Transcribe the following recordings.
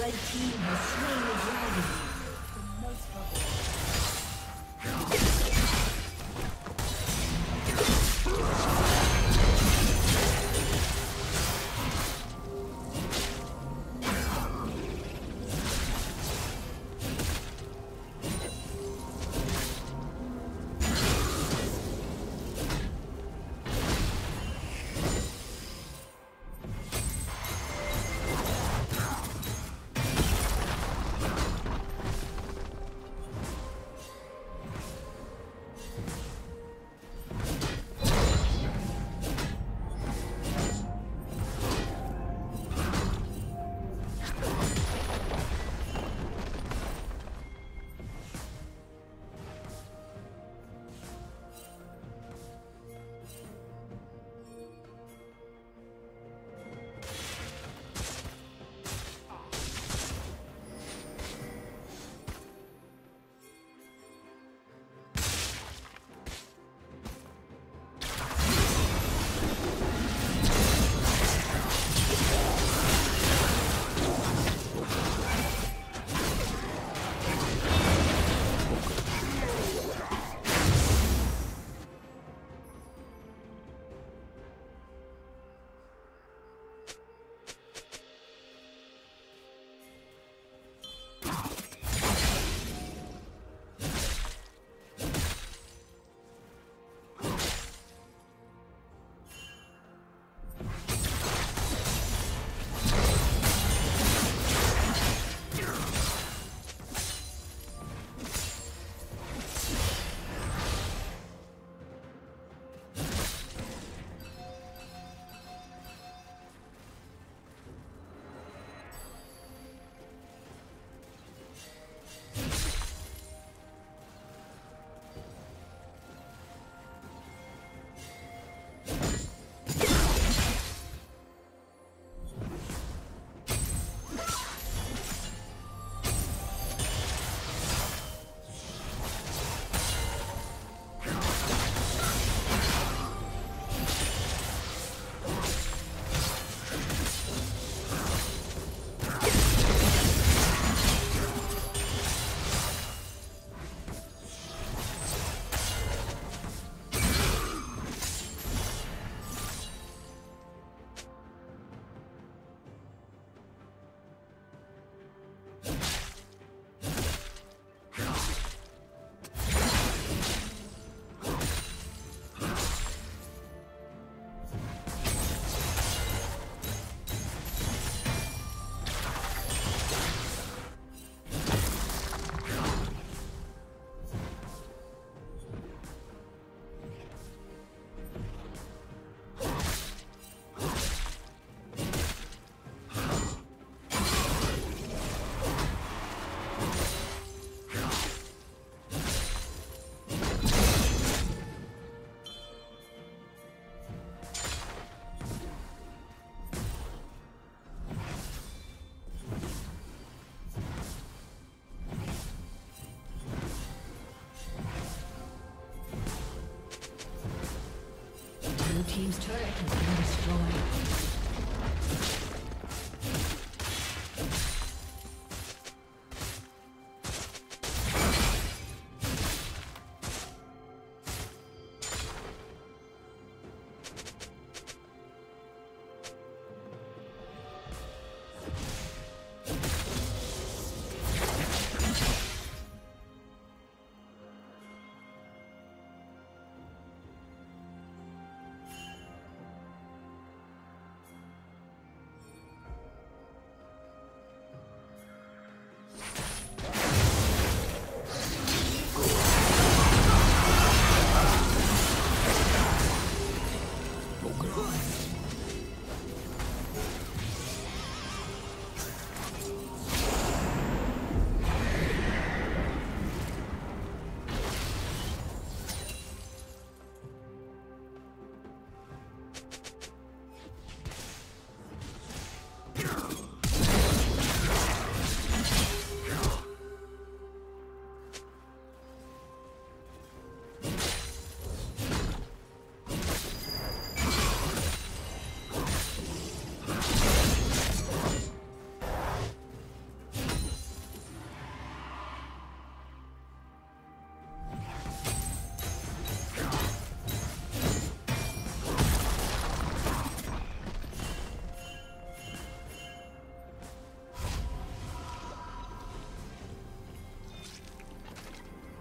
Red team has slain the dragon. Team's turret has been destroyed.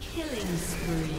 Killing spree.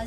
A